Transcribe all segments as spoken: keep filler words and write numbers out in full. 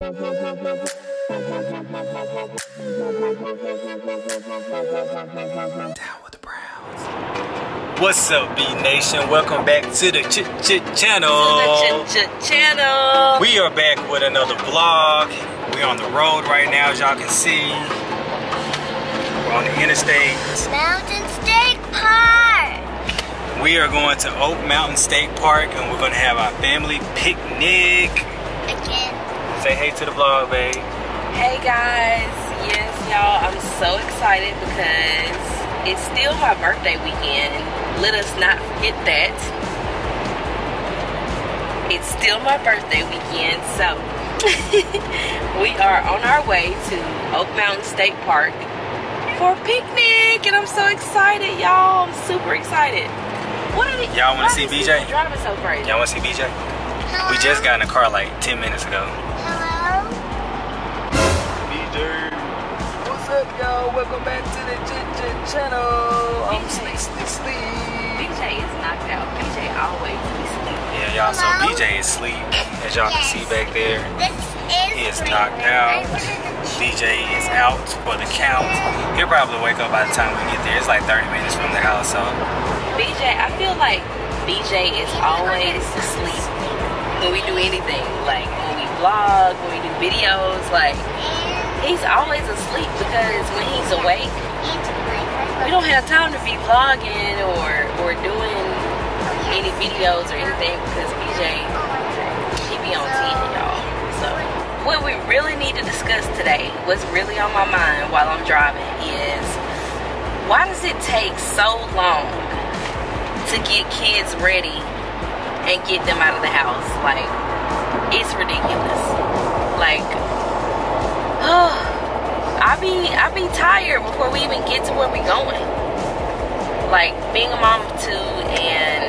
Down with the Browns. What's up, B Nation? Welcome back to the Ch Ch Channel. To the Ch Ch Channel. We are back with another vlog. We're on the road right now, as y'all can see. We're on the interstate. Mountain State Park. We are going to Oak Mountain State Park, and we're going to have our family picnic. Again. Say hey to the vlog, babe. Hey guys, yes y'all, I'm so excited because it's still my birthday weekend. Let us not forget that. It's still my birthday weekend, so we are on our way to Oak Mountain State Park for a picnic, and I'm so excited, y'all. I'm super excited. What are y'all want to see B J? Driving so crazy. Y'all want to see B J? Hello. We just got in the car like ten minutes ago. Hello. B J. What's up, y'all? Welcome back to the Jin Jin channel. I'm um, sleep, sleep, sleep. B J is knocked out. B J always be sleep. Yeah, y'all. So B J is sleep, as y'all yes. can see back there. This is he is knocked out. B J is out for the count. He'll probably wake up by the time we get there. It's like thirty minutes from the house. So B J, I feel like B J is always asleep when we do anything, like when we vlog, when we do videos, like he's always asleep because when he's awake, we don't have time to be vlogging or or doing any videos or anything because B J, he be on ten, y'all. So what we really need to discuss today, what's really on my mind while I'm driving, is why does it take so long to get kids ready and get them out of the house? Like, it's ridiculous. Like, oh, I be I be tired before we even get to where we going. Like, being a mom of two and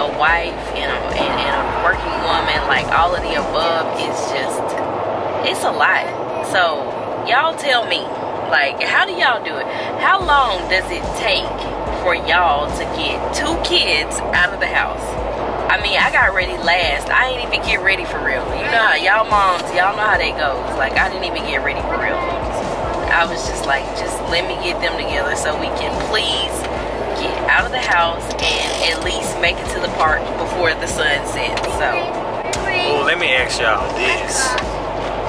a wife and a, and, and a working woman, like all of the above, is just, it's a lot. So y'all tell me, like, how do y'all do it? How long does it take for y'all to get two kids out of the house? I mean, I got ready last. I ain't even get ready for real. You know how y'all moms, y'all know how that goes. Like, I didn't even get ready for real. I was just like, just let me get them together so we can please get out of the house and at least make it to the park before the sun sets. So, well, let me ask y'all this.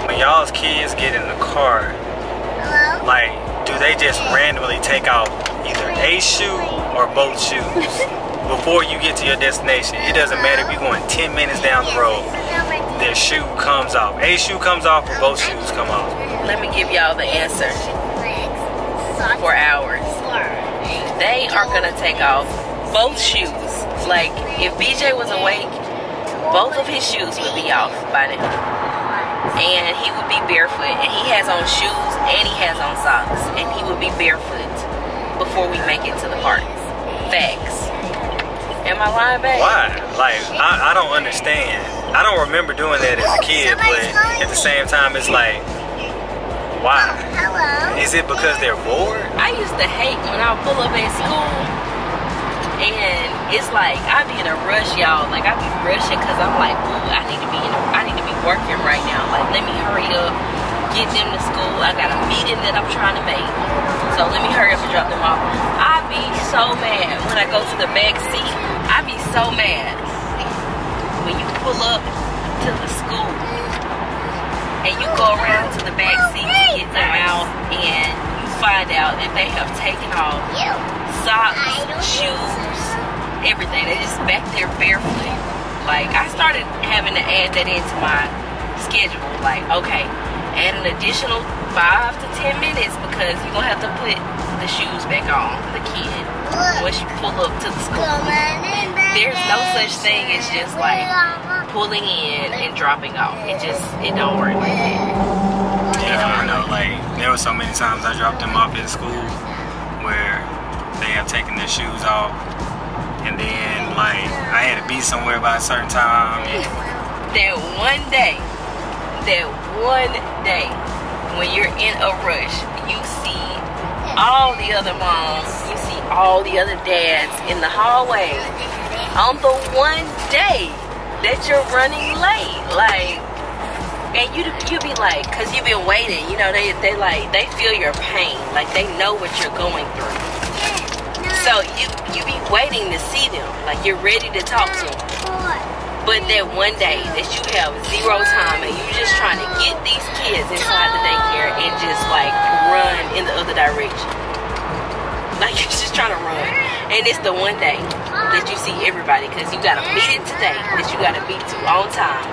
When y'all's kids get in the car, hello? Like, do they just randomly take off either a shoe or both shoes? Before you get to your destination, it doesn't matter if you're going ten minutes down the road, their shoe comes off. A shoe comes off or both shoes come off. Let me give y'all the answer. For hours. They are going to take off both shoes. Like, if B J was awake, both of his shoes would be off by now. And he would be barefoot. And he has on shoes and he has on socks. And he would be barefoot before we make it to the park. Facts. Am I lying, babe? Why? Like, I, I don't understand. I don't remember doing that as a kid, but at the same time, it's like, why? Is it because they're bored? I used to hate when I pull up at school, and it's like, I be in a rush, y'all. Like, I be rushing because I'm like, ooh, I need to be in a, I need to be working right now. Like, let me hurry up, get them to school. I got a meeting that I'm trying to make, so let me hurry up and drop them off. I be so mad when I go to the back seat. I be so mad when you pull up to the school and you go around to the back seat to get them out and you find out that they have taken off socks, shoes, everything. They just back there barefoot. Like, I started having to add that into my schedule. Like, okay, add an additional five to ten minutes because you're going to have to put the shoes back on for the kid. Once you pull up to the school, there's no such thing as just like pulling in and dropping off. It just, it don't work like that. Yeah, I know. Like, there were so many times I dropped them off in school where they have taken their shoes off, and then like I had to be somewhere by a certain time. And that one day, that one day when you're in a rush, you see all the other moms, you see all the other dads in the hallway on the one day that you're running late. Like, And you you be like, cause you've been waiting. You know, they they like they feel your pain. Like they know what you're going through. So you you be waiting to see them. Like you're ready to talk to them. But that one day that you have zero time and you just trying to get these kids inside the daycare and just like run in the other direction. Like you're just trying to run. And it's the one day that you see everybody, cause you got a meeting today that you got to be to on time.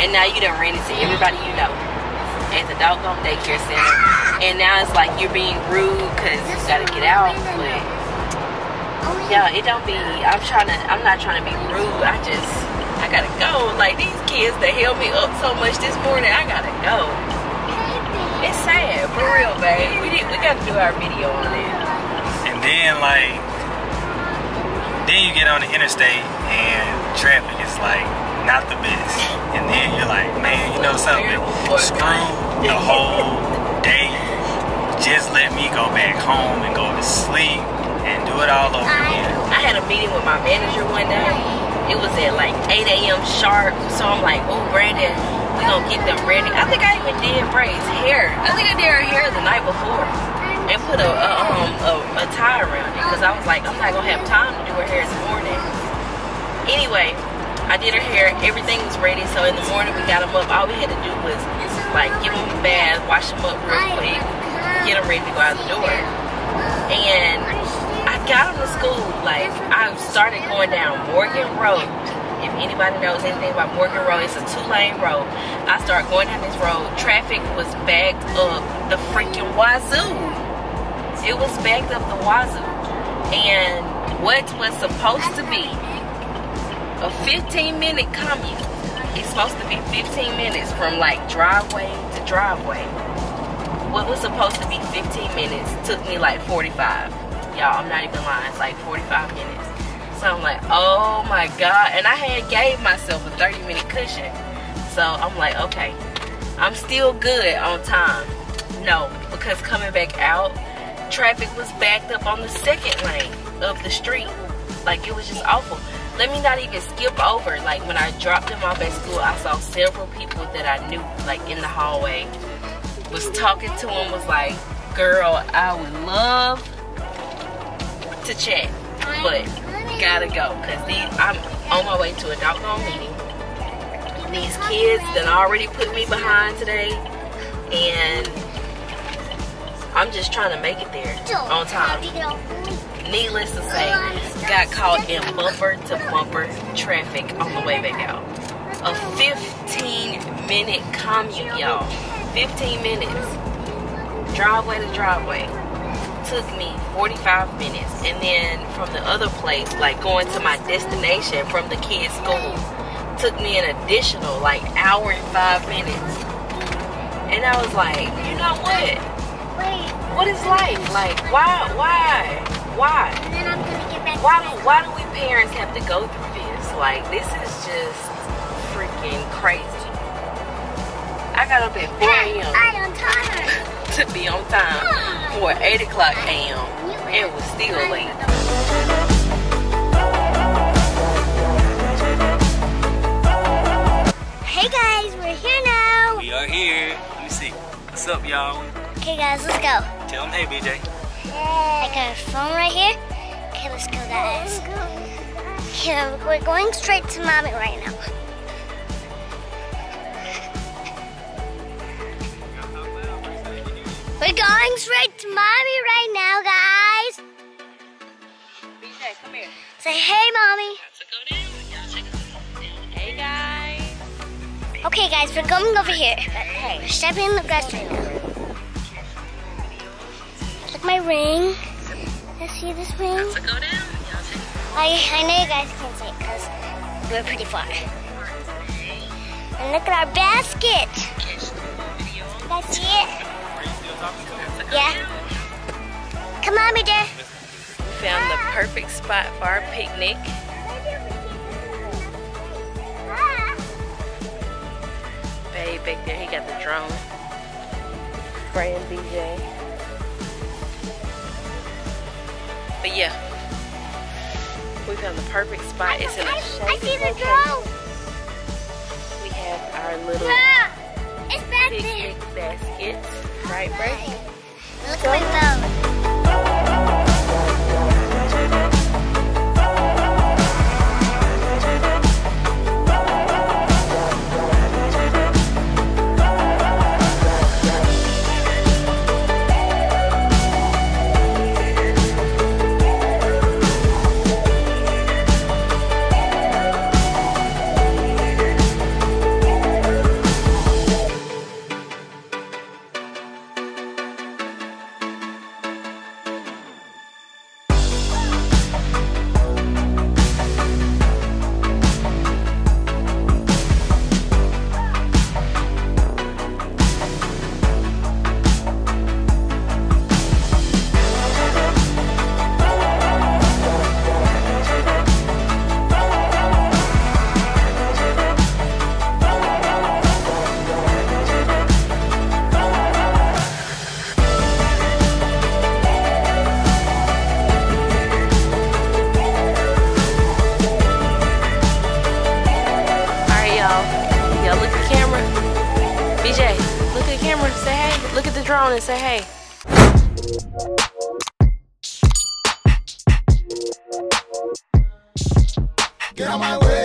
And now you done ran into everybody you know at the doggone daycare center. And now it's like you're being rude cause you got to get out. But yeah, it don't be, I'm trying to, I'm not trying to be rude. I just, I gotta go. Like these kids that held me up so much this morning, I gotta go. It's sad, for real, babe. We did, we gotta do our video on it. And then like, then you get on the interstate and traffic is like not the best. And then you're like, man, you know something? Screw the whole day. Just let me go back home and go to sleep and do it all over again. I had a meeting with my manager one day. It was at like eight A M sharp, so I'm like, oh, Brandon, we gonna get them ready. I think I even did Bray's hair. I think I did her hair the night before and put a, a, um, a, a tie around it because I was like, I'm not gonna have time to do her hair in the morning. Anyway, I did her hair, everything was ready, so in the morning we got them up. All we had to do was like give them a bath, wash them up real quick, get them ready to go out the door. And I got them to school, like I started going down Morgan Road. If anybody knows anything about Morgan Road, it's a two-lane road. I started going down this road. Traffic was backed up the freaking wazoo. It was backed up the wazoo. And what was supposed to be a fifteen minute commute, it's supposed to be fifteen minutes from like driveway to driveway. What was supposed to be fifteen minutes took me like forty-five. Y'all, I'm not even lying, it's like forty-five minutes. So I'm like, oh my God. And I had gave myself a thirty minute cushion. So I'm like, okay, I'm still good on time. No, because coming back out, traffic was backed up on the second lane of the street. Like it was just awful. Let me not even skip over. Like when I dropped them off at school, I saw several people that I knew like in the hallway. Was talking to them, was like, girl, I would love to chat, but gotta go, cause these, I'm on my way to a doggone meeting. These kids done already put me behind today, and I'm just trying to make it there on time. Needless to say, got caught in bumper to bumper traffic on the way back out. A fifteen minute commute, y'all. fifteen minutes, driveway to driveway. Took me forty-five minutes, and then from the other place, like going to my destination from the kids' school, took me an additional like hour and five minutes. And I was like, you know what? What is life? Like, why, why, why? Why do, why do we parents have to go through this? Like, this is just freaking crazy. I got up at four A M to be on time for eight o'clock A M and was still late. Hey guys, we're here now. We are here. Let me see. What's up, y'all? Okay guys, let's go. Tell them hey, B J. I got a phone right here. Okay, let's go guys. Okay, we're going straight to mommy right now. We're going straight to mommy right now, guys. B J, come here. Say hey, mommy. Hey, guys. Okay, guys, we're going over here. Hey. We're stepping in the grass right now. Look, my ring. You see this ring? I, I know you guys can't see it because we're pretty far. And look at our basket. You guys see it? Yeah. Come on, B J. We found the perfect spot for our picnic. Babe back there, he got the drone. Bray and B J. But yeah, we found the perfect spot. I it's in a I, I see the drone. We have our little big, big basket. Right, Bray? Look at my phone. And say hey. Get out my way.